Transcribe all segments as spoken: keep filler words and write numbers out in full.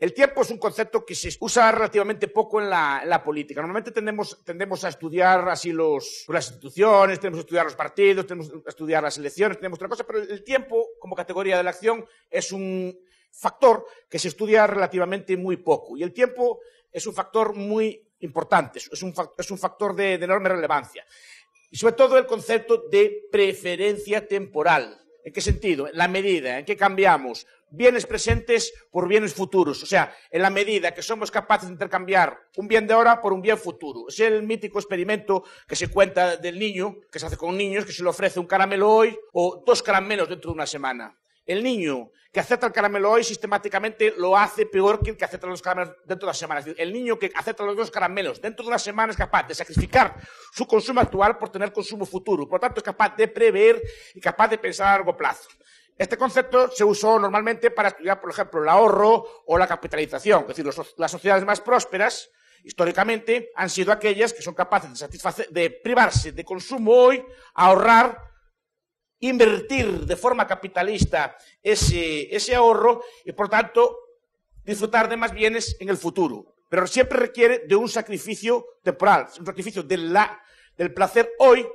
El tiempo es un concepto que se usa relativamente poco en la, en la política. Normalmente tendemos, tendemos a estudiar así los, las instituciones, tenemos que estudiar los partidos, tenemos que estudiar las elecciones, tenemos otra cosa, pero el tiempo como categoría de la acción es un factor que se estudia relativamente muy poco. Y el tiempo es un factor muy importante, es un, es un factor de, de enorme relevancia. Y sobre todo el concepto de preferencia temporal. ¿En qué sentido? En la medida en que cambiamos bienes presentes por bienes futuros. O sea, en la medida que somos capaces de intercambiar un bien de ahora por un bien futuro. Es el mítico experimento que se cuenta del niño, que se hace con niños, que se le ofrece un caramelo hoy o dos caramelos dentro de una semana. El niño que acepta el caramelo hoy sistemáticamente lo hace peor que el que acepta los caramelos dentro de las semanas. El niño que acepta los dos caramelos dentro de una semana es capaz de sacrificar su consumo actual por tener consumo futuro. Por lo tanto, es capaz de prever y capaz de pensar a largo plazo. Este concepto se usó normalmente para estudiar, por ejemplo, el ahorro o la capitalización. Es decir, los, las sociedades más prósperas, históricamente, han sido aquellas que son capaces de satisfacer, de privarse de consumo hoy, ahorrar, invertir de forma capitalista ese, ese ahorro y, por tanto, disfrutar de más bienes en el futuro. Pero siempre requiere de un sacrificio temporal, un sacrificio de la, del placer hoy,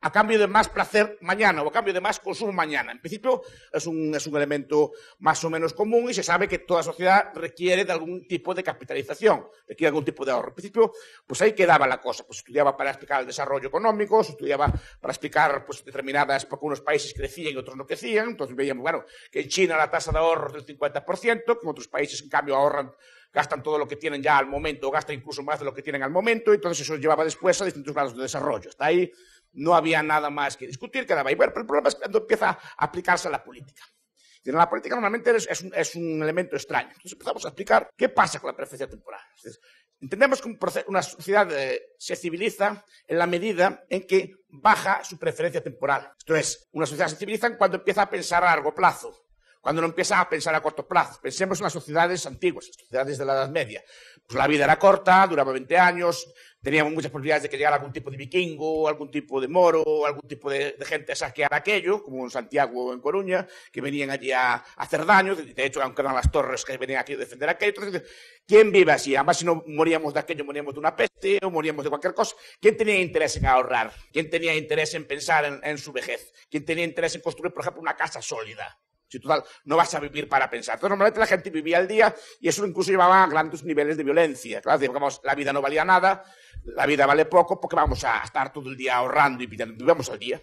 a cambio de más placer mañana o a cambio de más consumo mañana. En principio es un, es un elemento más o menos común y se sabe que toda sociedad requiere de algún tipo de capitalización, requiere algún tipo de ahorro. En principio, pues ahí quedaba la cosa. Pues estudiaba para explicar el desarrollo económico, se estudiaba para explicar pues, determinadas, porque unos países crecían y otros no crecían. Entonces veíamos, bueno, que en China la tasa de ahorro es del cincuenta por ciento, que en otros países en cambio ahorran, gastan todo lo que tienen ya al momento, o gastan incluso más de lo que tienen al momento, y entonces eso llevaba después a distintos grados de desarrollo. Hasta ahí no había nada más que discutir, quedaba ahí. Bueno, pero el problema es cuando empieza a aplicarse a la política. Y en la política normalmente es, es, un, es un elemento extraño. Entonces empezamos a explicar qué pasa con la preferencia temporal. Entonces, entendemos que un proceso, una sociedad eh, se civiliza en la medida en que baja su preferencia temporal. Esto es, una sociedad se civiliza cuando empieza a pensar a largo plazo, cuando no empieza a pensar a corto plazo. Pensemos en las sociedades antiguas, las sociedades de la Edad Media. Pues la vida era corta, duraba veinte años, teníamos muchas posibilidades de que llegara algún tipo de vikingo, algún tipo de moro, algún tipo de, de gente a saquear aquello, como en Santiago o en Coruña, que venían allí a, a hacer daño. De hecho, aunque eran las torres que venían aquí a defender aquello. Entonces, ¿quién vive así? Además, si no moríamos de aquello, moríamos de una peste o moríamos de cualquier cosa. ¿Quién tenía interés en ahorrar? ¿Quién tenía interés en pensar en, en su vejez? ¿Quién tenía interés en construir, por ejemplo, una casa sólida? Si total, no vas a vivir para pensar. Entonces, normalmente la gente vivía el día y eso incluso llevaba a grandes niveles de violencia. Claro, digamos, la vida no valía nada, la vida vale poco porque vamos a estar todo el día ahorrando y pidiendo. Vivamos al día.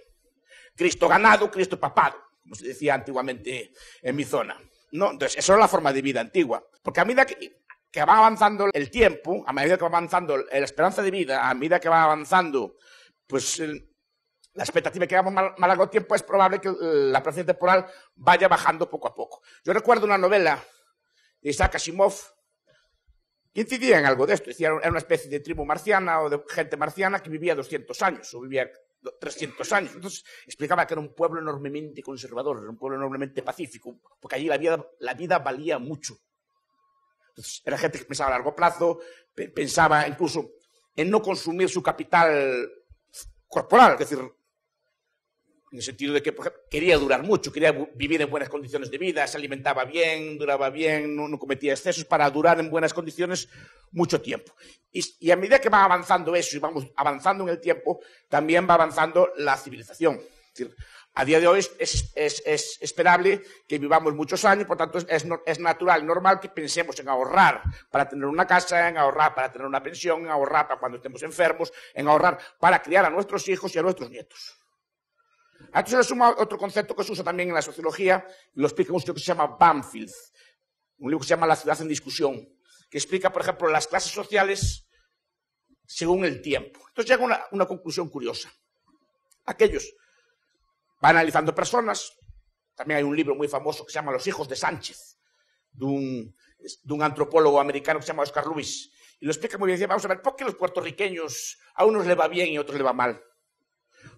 Cristo ganado, Cristo papado, como se decía antiguamente en mi zona. ¿No? Entonces, eso era la forma de vida antigua. Porque a medida que, que va avanzando el tiempo, a medida que va avanzando la esperanza de vida, a medida que va avanzando, pues... El, La expectativa de que hagamos más largo tiempo es probable que la preferencia temporal vaya bajando poco a poco. Yo recuerdo una novela de Isaac Asimov que incidía en algo de esto. Decía, era una especie de tribu marciana o de gente marciana que vivía doscientos años o vivía trescientos años. Entonces explicaba que era un pueblo enormemente conservador, era un pueblo enormemente pacífico, porque allí la vida, la vida valía mucho. Entonces era gente que pensaba a largo plazo, pensaba incluso en no consumir su capital corporal, es decir, en el sentido de que por ejemplo, quería durar mucho, quería vivir en buenas condiciones de vida, se alimentaba bien, duraba bien, no, no cometía excesos para durar en buenas condiciones mucho tiempo. Y, y a medida que va avanzando eso y vamos avanzando en el tiempo, también va avanzando la civilización. Es decir, a día de hoy es, es, es, es esperable que vivamos muchos años, por tanto es, es, es natural, normal que pensemos en ahorrar para tener una casa, en ahorrar para tener una pensión, en ahorrar para cuando estemos enfermos, en ahorrar para criar a nuestros hijos y a nuestros nietos. A esto se le suma otro concepto que se usa también en la sociología, lo explica un libro que se llama Banfield, un libro que se llama La ciudad en discusión, que explica, por ejemplo, las clases sociales según el tiempo. Entonces llega una, una conclusión curiosa. Aquellos, va analizando personas, también hay un libro muy famoso que se llama Los hijos de Sánchez, de un, de un antropólogo americano que se llama Oscar Lewis, y lo explica muy bien, dice, vamos a ver, ¿por qué los puertorriqueños a unos le va bien y a otros le va mal?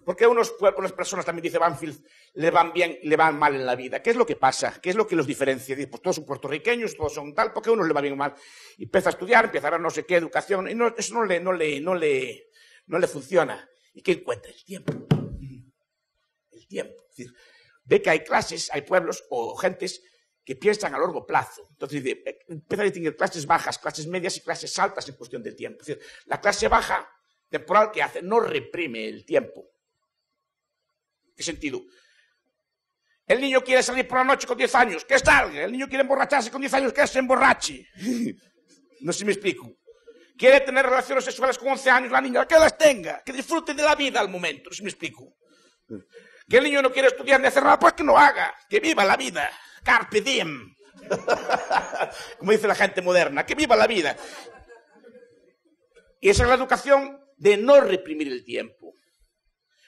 ¿Por qué a unos, unas personas, también dice Banfield, le van bien y le van mal en la vida? ¿Qué es lo que pasa? ¿Qué es lo que los diferencia? Dice, pues todos son puertorriqueños, todos son tal, ¿por qué a unos le va bien o mal? Y empieza a estudiar, empieza a ver no sé qué educación, y no, eso no le, no, le, no, le, no le funciona. ¿Y qué encuentra? El tiempo. El tiempo. Es decir, ve que hay clases, hay pueblos o gentes que piensan a largo plazo. Entonces empieza a distinguir clases bajas, clases medias y clases altas en cuestión del tiempo. Es decir, la clase baja temporal que hace no reprime el tiempo. ¿Qué sentido? El niño quiere salir por la noche con diez años, que salga. El niño quiere emborracharse con diez años, que se emborrache. No sé si me explico. Quiere tener relaciones sexuales con once años, la niña, que las tenga, que disfrute de la vida al momento. No sé si me explico. Que el niño no quiere estudiar ni hacer nada, pues que no haga, que viva la vida. Carpe diem. Como dice la gente moderna, que viva la vida. Y esa es la educación de no reprimir el tiempo.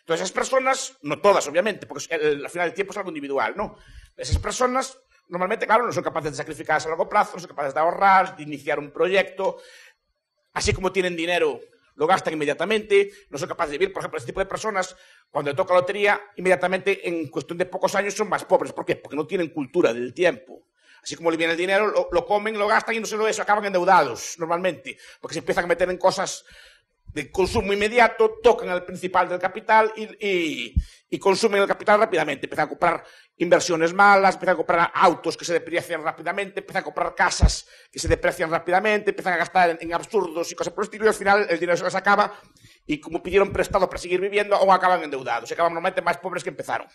Entonces, esas personas, no todas, obviamente, porque al final el tiempo es algo individual, ¿no? Esas personas, normalmente, claro, no son capaces de sacrificarse a largo plazo, no son capaces de ahorrar, de iniciar un proyecto. Así como tienen dinero, lo gastan inmediatamente, no son capaces de vivir. Por ejemplo, ese tipo de personas, cuando le toca la lotería, inmediatamente, en cuestión de pocos años, son más pobres. ¿Por qué? Porque no tienen cultura del tiempo. Así como le viene el dinero, lo, lo comen, lo gastan y no solo eso, acaban endeudados, normalmente, porque se empiezan a meter en cosas de consumo inmediato, tocan al principal del capital y, y, y consumen el capital rápidamente. Empiezan a comprar inversiones malas, empiezan a comprar autos que se deprecian rápidamente, empiezan a comprar casas que se deprecian rápidamente, empiezan a gastar en, en absurdos y cosas por el estilo, y al final el dinero se les acaba y como pidieron prestado para seguir viviendo, aún acaban endeudados, se acaban normalmente más pobres que empezaron.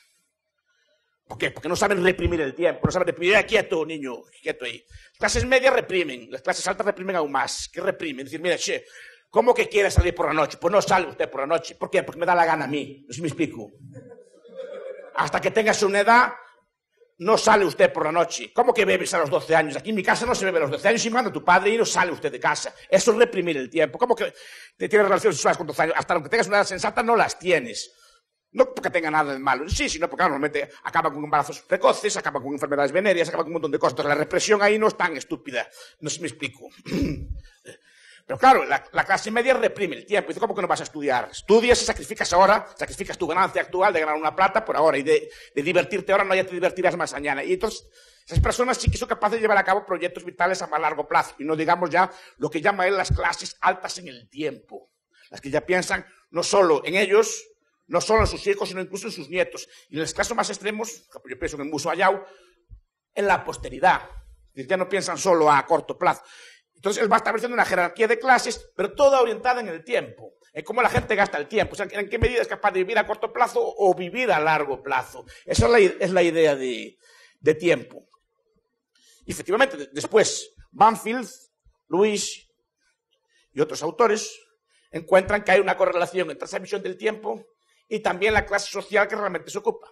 ¿Por qué? Porque no saben reprimir el tiempo, no saben reprimir. ¡Ah, quieto, niño, quieto ahí! Las clases medias reprimen, las clases altas reprimen aún más. ¿Qué reprimen? Es decir, mira, che, ¿cómo que quiere salir por la noche? Pues no sale usted por la noche. ¿Por qué? Porque me da la gana a mí. No sé si me explico. Hasta que tengas una edad, no sale usted por la noche. ¿Cómo que bebes a los doce años? Aquí en mi casa no se bebe a los doce años. Si manda tu padre y no sale usted de casa. Eso es reprimir el tiempo. ¿Cómo que te tienes relaciones sexuales con doce años? Hasta aunque tengas una edad sensata, no las tienes. No porque tenga nada de malo. Sí, sino porque normalmente acaban con embarazos precoces, acaban con enfermedades venéreas, acaban con un montón de cosas. Entonces, la represión ahí no es tan estúpida. No sé si me explico. Pero claro, la, la clase media reprime el tiempo. Dice, ¿cómo que no vas a estudiar? Estudias y sacrificas ahora, sacrificas tu ganancia actual de ganar una plata por ahora y de, de divertirte ahora, no, ya te divertirás más mañana. Y entonces, esas personas sí que son capaces de llevar a cabo proyectos vitales a más largo plazo. Y no digamos ya lo que llama él las clases altas en el tiempo. Las que ya piensan no solo en ellos, no solo en sus hijos, sino incluso en sus nietos. Y en los casos más extremos, yo pienso en el Muso Ayau, en la posteridad. Ya no piensan solo a corto plazo. Entonces, él va estableciendo una jerarquía de clases, pero toda orientada en el tiempo, en cómo la gente gasta el tiempo, o sea, en qué medida es capaz de vivir a corto plazo o vivir a largo plazo. Esa es la, es la idea de, de tiempo. Y efectivamente, después, Banfield, Lewis y otros autores encuentran que hay una correlación entre esa visión del tiempo y también la clase social que realmente se ocupa.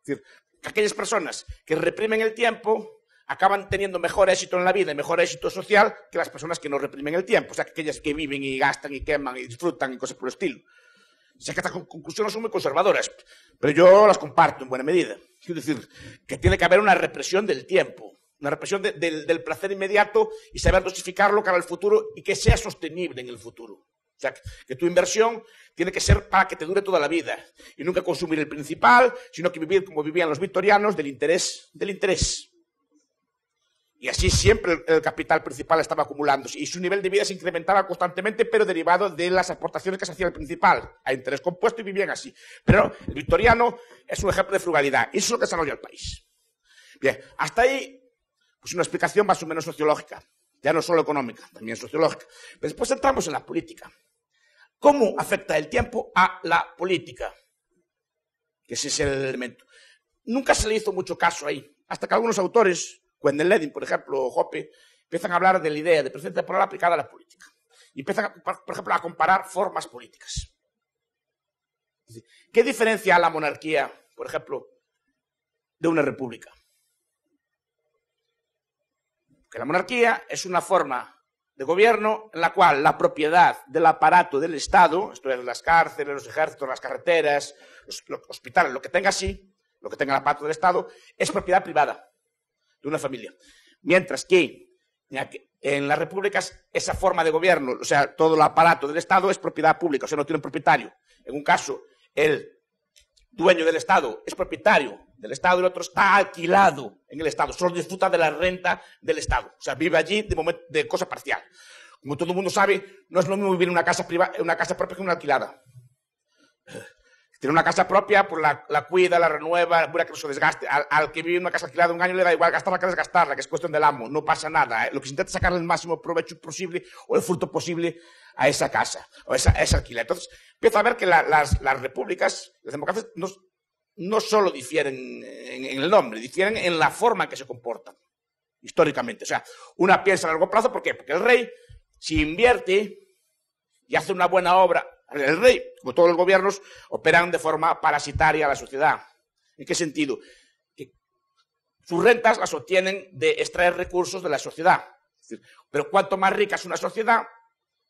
Es decir, que aquellas personas que reprimen el tiempo acaban teniendo mejor éxito en la vida y mejor éxito social que las personas que no reprimen el tiempo, o sea, que aquellas que viven y gastan y queman y disfrutan y cosas por el estilo. O sea, que estas conclusiones son muy conservadoras, pero yo las comparto en buena medida. Quiero decir, que tiene que haber una represión del tiempo, una represión de, de, del placer inmediato y saber dosificarlo para el futuro y que sea sostenible en el futuro. O sea, que, que tu inversión tiene que ser para que te dure toda la vida y nunca consumir el principal, sino que vivir como vivían los victorianos, del interés, del interés. Y así siempre el capital principal estaba acumulándose y su nivel de vida se incrementaba constantemente, pero derivado de las aportaciones que se hacía el principal a interés compuesto y vivían así. Pero el victoriano es un ejemplo de frugalidad y eso es lo que desarrolla el país. Bien, hasta ahí pues una explicación más o menos sociológica, ya no solo económica, también sociológica. Pero después entramos en la política. ¿Cómo afecta el tiempo a la política? Que ese es el elemento. Nunca se le hizo mucho caso ahí, hasta que algunos autores, Kuehnelt-Leddihn, por ejemplo, Hoppe, empiezan a hablar de la idea de presencia temporal aplicada a la política. Y empiezan, a, por ejemplo, a comparar formas políticas. ¿Qué diferencia a la monarquía, por ejemplo, de una república? Que la monarquía es una forma de gobierno en la cual la propiedad del aparato del Estado, esto es, las cárceles, los ejércitos, las carreteras, los, los hospitales, lo que tenga así, lo que tenga el aparato del Estado, es propiedad privada de una familia. Mientras que en las repúblicas esa forma de gobierno, o sea, todo el aparato del Estado es propiedad pública, o sea, no tiene un propietario. En un caso, el dueño del Estado es propietario del Estado y el otro está alquilado en el Estado, solo disfruta de la renta del Estado, o sea, vive allí de, momento, de cosa parcial. Como todo el mundo sabe, no es lo mismo vivir en una casa, priva, en una casa propia que en una alquilada. Tiene una casa propia, pues la, la cuida, la renueva, cura que no se desgaste. Al, al que vive en una casa alquilada un año le da igual gastarla que desgastarla, que es cuestión del amo, no pasa nada. ¿eh? Lo que se intenta es sacarle el máximo provecho posible o el fruto posible a esa casa, o esa, a esa alquila. Entonces, empieza a ver que la, las, las repúblicas, las democracias, no, no solo difieren en, en el nombre, difieren en la forma en que se comportan, históricamente. O sea, una piensa a largo plazo, ¿por qué? Porque el rey, si invierte y hace una buena obra, el rey, como todos los gobiernos, operan de forma parasitaria a la sociedad. ¿En qué sentido? Que sus rentas las obtienen de extraer recursos de la sociedad. Es decir, pero cuanto más rica es una sociedad,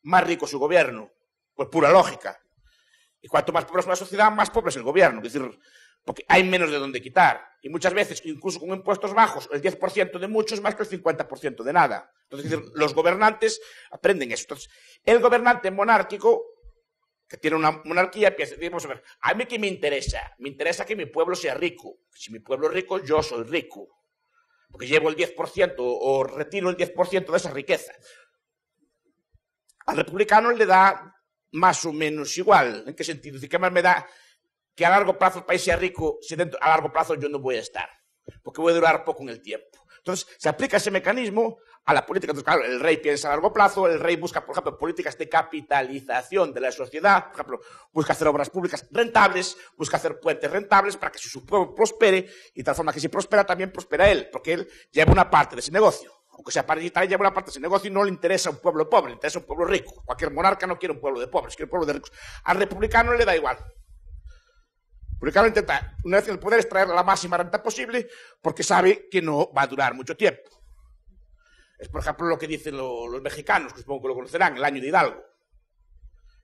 más rico es su gobierno. Pues pura lógica. Y cuanto más pobre es una sociedad, más pobre es el gobierno. Es decir, porque hay menos de dónde quitar. Y muchas veces, incluso con impuestos bajos, el diez por ciento de mucho es más que el cincuenta por ciento de nada. Entonces, es decir, los gobernantes aprenden eso. Entonces, el gobernante monárquico que tiene una monarquía, piensa, digamos, a ver, a mí qué me interesa, me interesa que mi pueblo sea rico, si mi pueblo es rico, yo soy rico, porque llevo el diez por ciento o retiro el diez por ciento de esa riqueza. Al republicano le da más o menos igual, ¿en qué sentido? Es decir, ¿qué más me da que a largo plazo el país sea rico si dentro, a largo plazo yo no voy a estar, porque voy a durar poco en el tiempo? Entonces, se aplica ese mecanismo a la política. Entonces, claro, el rey piensa a largo plazo, el rey busca, por ejemplo, políticas de capitalización de la sociedad, por ejemplo, busca hacer obras públicas rentables, busca hacer puentes rentables para que su pueblo prospere, y tal forma que si prospera, también prospera él, porque él lleva una parte de ese negocio. Aunque sea parasitario, lleva una parte de ese negocio y no le interesa un pueblo pobre, le interesa un pueblo rico. Cualquier monarca no quiere un pueblo de pobres, quiere un pueblo de ricos. Al republicano le da igual. Republicano intenta, una vez en el poder, extraer la máxima renta posible porque sabe que no va a durar mucho tiempo. Es, por ejemplo, lo que dicen lo, los mexicanos, que supongo que lo conocerán, el año de Hidalgo.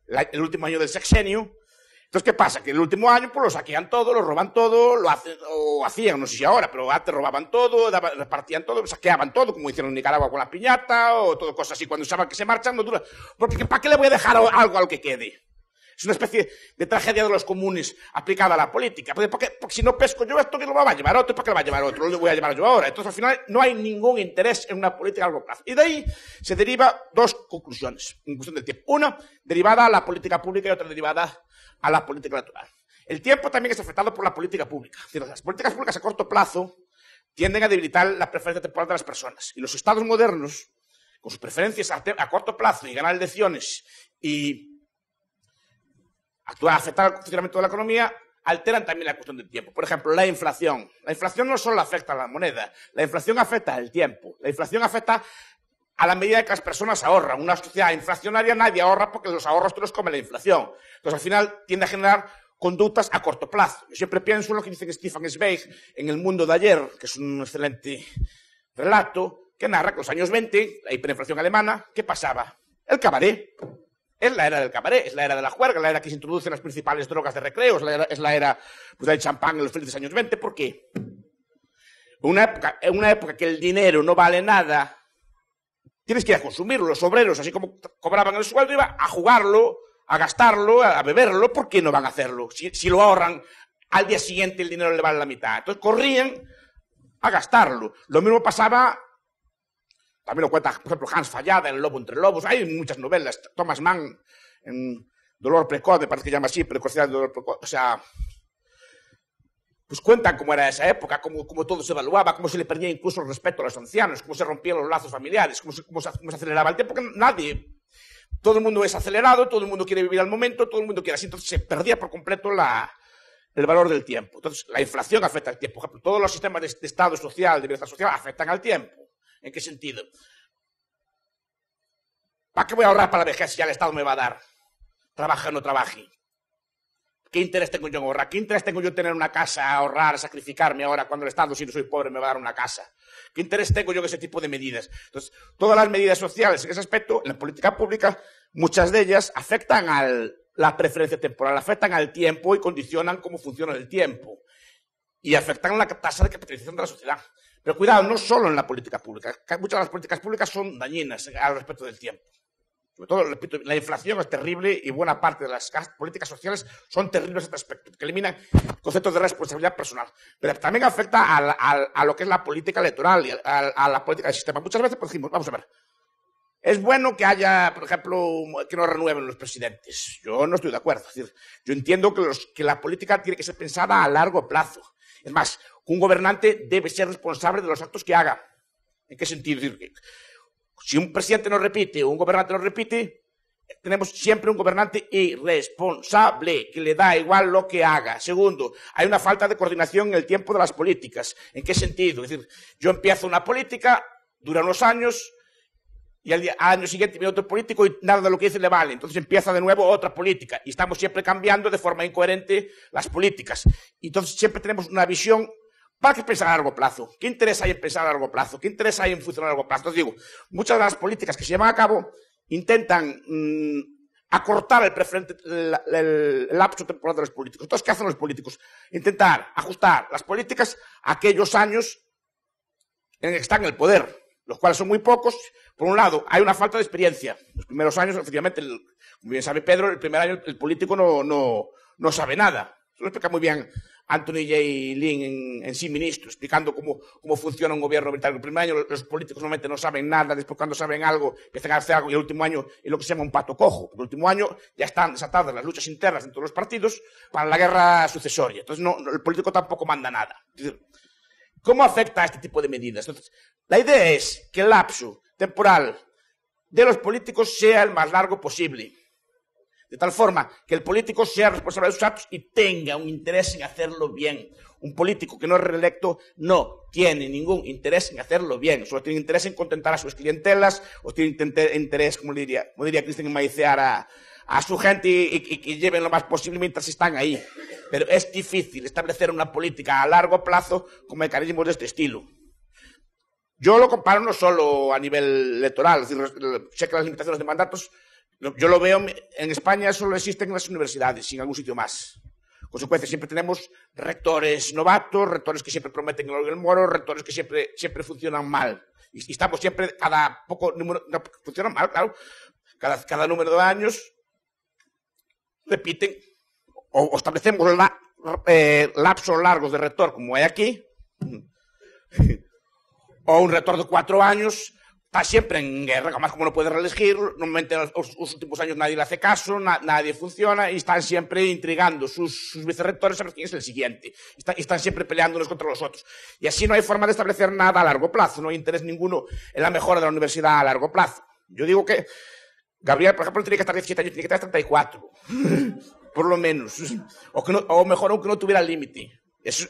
La, el último año del sexenio. Entonces, ¿qué pasa? Que el último año pues, lo saquean todo, lo roban todo, lo hacen, o hacían, no sé si ahora, pero antes robaban todo, daban, repartían todo, saqueaban todo, como hicieron en Nicaragua con la piñata, o todo cosas así. Cuando saben que se marchan, no dura. Porque ¿para qué le voy a dejar algo a lo que quede? Es una especie de tragedia de los comunes aplicada a la política. Porque, porque, porque si no pesco yo esto, ¿qué lo va a llevar otro? ¿Para qué lo va a llevar otro? Lo voy a llevar yo ahora. Entonces, al final, no hay ningún interés en una política a largo plazo. Y de ahí se deriva dos conclusiones, en cuestión del tiempo. Una derivada a la política pública y otra derivada a la política natural. El tiempo también es afectado por la política pública. Es decir, las políticas públicas a corto plazo tienden a debilitar la preferencia temporal de las personas. Y los estados modernos, con sus preferencias a, a corto plazo y ganar elecciones y actuar, afectar al funcionamiento de la economía, alteran también la cuestión del tiempo. Por ejemplo, la inflación. La inflación no solo afecta a la moneda, la inflación afecta al tiempo. La inflación afecta a la medida que las personas ahorran. Una sociedad inflacionaria nadie ahorra porque los ahorros te los come la inflación. Entonces, al final, tiende a generar conductas a corto plazo. Yo siempre pienso en lo que dice Stefan Zweig en El mundo de ayer, que es un excelente relato, que narra que en los años veinte, la hiperinflación alemana, ¿qué pasaba? El cabaret. Es la era del cabaret, es la era de la juerga, es la era que se introducen las principales drogas de recreo, es la era, es la era pues, del champán en los felices años veinte. ¿Por qué? Una época, una época que el dinero no vale nada, tienes que ir a consumirlo. Los obreros, así como cobraban el sueldo, iban a jugarlo, a gastarlo, a beberlo. ¿Por qué no van a hacerlo? Si, si lo ahorran, al día siguiente el dinero le vale la mitad. Entonces corrían a gastarlo. Lo mismo pasaba. También lo cuenta, por ejemplo, Hans Fallada en El lobo entre lobos. Hay muchas novelas. Thomas Mann en Dolor Precoz, me parece que llama así, Precocidad de Dolor Precoz. O sea, pues cuentan cómo era esa época, cómo, cómo todo se evaluaba, cómo se le perdía incluso el respeto a los ancianos, cómo se rompían los lazos familiares, cómo se, cómo se, cómo se aceleraba el tiempo, porque nadie, todo el mundo es acelerado, todo el mundo quiere vivir al momento, todo el mundo quiere así. Entonces se perdía por completo la, el valor del tiempo. Entonces la inflación afecta al tiempo. Por ejemplo, todos los sistemas de, de Estado social, de bienestar social, afectan al tiempo. ¿En qué sentido? ¿Para qué voy a ahorrar para la vejez si ya el Estado me va a dar? Trabaje o no trabaje. ¿Qué interés tengo yo en ahorrar? ¿Qué interés tengo yo en tener una casa, ahorrar, sacrificarme ahora cuando el Estado, si no soy pobre, me va a dar una casa? ¿Qué interés tengo yo en ese tipo de medidas? Entonces, todas las medidas sociales en ese aspecto, en la política pública, muchas de ellas afectan a la preferencia temporal, afectan al tiempo y condicionan cómo funciona el tiempo. Y afectan la tasa de capitalización de la sociedad. Pero cuidado, no solo en la política pública. Muchas de las políticas públicas son dañinas al respecto del tiempo. Sobre todo, repito, la inflación es terrible y buena parte de las políticas sociales son terribles en este aspecto, que eliminan conceptos de responsabilidad personal. Pero también afecta a, la, a, a lo que es la política electoral y a, a, a la política del sistema. Muchas veces pues, decimos, vamos a ver, Es bueno que haya, por ejemplo, que no renueven los presidentes. Yo no estoy de acuerdo. Es decir, yo entiendo que, los, que la política tiene que ser pensada a largo plazo. Es más, un gobernante debe ser responsable de los actos que haga. ¿En qué sentido? Es decir, si un presidente no repite o un gobernante no repite, tenemos siempre un gobernante irresponsable, que le da igual lo que haga. Segundo, hay una falta de coordinación en el tiempo de las políticas. ¿En qué sentido? Es decir, yo empiezo una política, dura unos años, y al año siguiente viene otro político y nada de lo que dice le vale. Entonces empieza de nuevo otra política. Y estamos siempre cambiando de forma incoherente las políticas. Entonces siempre tenemos una visión. ¿Para qué pensar a largo plazo? ¿Qué interés hay en pensar a largo plazo? ¿Qué interés hay en funcionar a largo plazo? Entonces digo, muchas de las políticas que se llevan a cabo intentan mmm, acortar el, preferente, el, el, el lapso temporal de los políticos. Entonces, ¿qué hacen los políticos? Intentar ajustar las políticas a aquellos años en que están en el poder, los cuales son muy pocos. Por un lado, hay una falta de experiencia. Los primeros años, efectivamente, el, como bien sabe Pedro, el primer año el político no, no, no sabe nada. Eso lo explica muy bien Anthony J. Ling en, en Sí Ministro, explicando cómo, cómo funciona un gobierno británico. El primer año los políticos normalmente no saben nada, después cuando saben algo, empiezan a hacer algo, y el último año es lo que se llama un pato cojo. Porque el último año ya están desatadas las luchas internas entre los partidos para la guerra sucesoria. Entonces no, el político tampoco manda nada. ¿Cómo afecta a este tipo de medidas? Entonces, la idea es que el lapso temporal de los políticos sea el más largo posible. De tal forma que el político sea responsable de sus actos y tenga un interés en hacerlo bien. Un político que no es reelecto no tiene ningún interés en hacerlo bien. Solo tiene interés en contentar a sus clientelas, o tiene interés, como diría, como diría Cristian maicear, a, a su gente y que lleven lo más posible mientras están ahí. Pero es difícil establecer una política a largo plazo con mecanismos de este estilo. Yo lo comparo no solo a nivel electoral, es decir, sé que las limitaciones de mandatos, yo lo veo, en España solo existen en las universidades y en algún sitio más. Consecuencia, siempre tenemos rectores novatos, rectores que siempre prometen el oro y el moro, rectores que siempre, siempre funcionan mal. Y estamos siempre, cada poco número, no, funcionan mal, claro, cada, cada número de años repiten, o, o establecemos la, eh, lapsos largos de rector, como hay aquí, o un rector de cuatro años. Está siempre en guerra, además como no puede reelegir, normalmente en los, los últimos años nadie le hace caso, na, nadie funciona y están siempre intrigando sus, sus vicerrectores a ver quién es el siguiente. Está, están siempre peleando unos contra los otros. Y así no hay forma de establecer nada a largo plazo, no hay interés ninguno en la mejora de la universidad a largo plazo. Yo digo que Gabriel, por ejemplo, tiene que estar diecisiete años, tiene que estar treinta y cuatro, por lo menos. O, que no, o mejor aún que no tuviera límite. Eso...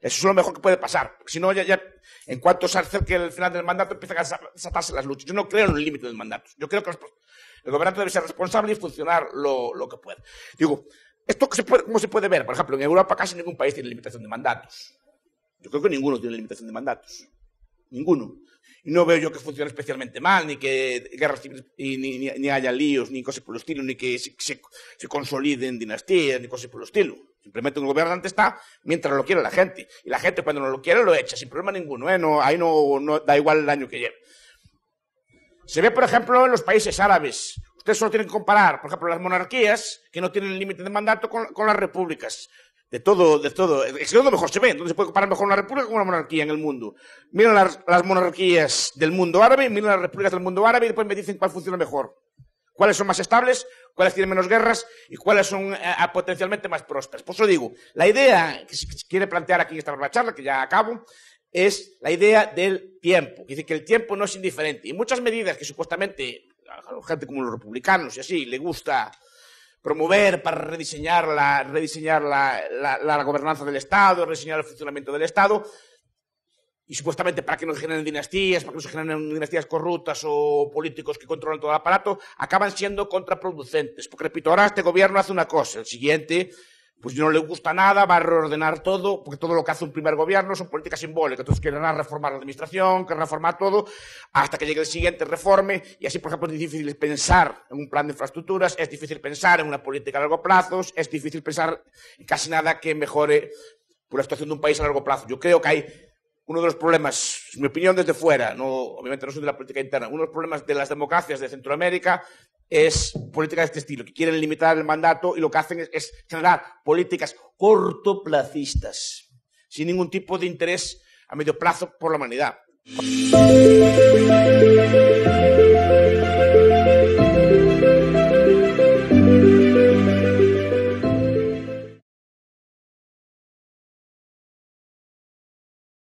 Eso es lo mejor que puede pasar. Si no, ya, ya, en cuanto se acerque el final del mandato, empiezan a desatarse las luchas. Yo no creo en el límite del mandato. Yo creo que los, el gobernante debe ser responsable y funcionar lo, lo que pueda. Digo, ¿esto se puede, cómo se puede ver? Por ejemplo, en Europa casi ningún país tiene limitación de mandatos. Yo creo que ninguno tiene limitación de mandatos. Ninguno. Y no veo yo que funcione especialmente mal, ni que guerras civiles, ni, ni, ni haya líos, ni cosas por el estilo, ni que se, se, se consoliden dinastías, ni cosas por el estilo. Simplemente un gobernante está mientras lo quiere la gente. Y la gente cuando no lo quiere lo echa, sin problema ninguno. ¿eh? No, ahí no, no da igual el daño que lleve. Se ve, por ejemplo, en los países árabes. Ustedes solo tienen que comparar, por ejemplo, las monarquías, que no tienen límite de mandato, con, con las repúblicas. De todo, de todo. Es que es lo mejor se ve. Entonces se puede comparar mejor una república con una monarquía en el mundo. Miren las, las monarquías del mundo árabe, miren las repúblicas del mundo árabe y después me dicen cuál funciona mejor. ¿Cuáles son más estables? ¿Cuáles tienen menos guerras? ¿Y cuáles son eh, potencialmente más prósperas? Por eso digo, la idea que se quiere plantear aquí en esta charla, que ya acabo, es la idea del tiempo. Dice que el tiempo no es indiferente. Y muchas medidas que supuestamente a gente como los republicanos y así le gusta promover para rediseñar, la, rediseñar la, la, la gobernanza del Estado, rediseñar el funcionamiento del Estado, y supuestamente para que no se generen dinastías, para que no se generen dinastías corruptas o políticos que controlan todo el aparato, acaban siendo contraproducentes. Porque, repito, ahora este gobierno hace una cosa, el siguiente, pues no le gusta nada, va a reordenar todo, porque todo lo que hace un primer gobierno son políticas simbólicas. Entonces querrán reformar la administración, querrán reformar todo, hasta que llegue el siguiente reforme. Y así, por ejemplo, es difícil pensar en un plan de infraestructuras, es difícil pensar en una política a largo plazo, es difícil pensar en casi nada que mejore por la situación de un país a largo plazo. Yo creo que hay... Uno de los problemas, en mi opinión desde fuera, no, obviamente no soy de la política interna, uno de los problemas de las democracias de Centroamérica es políticas de este estilo, que quieren limitar el mandato y lo que hacen es, es generar políticas cortoplacistas, sin ningún tipo de interés a medio plazo por la humanidad.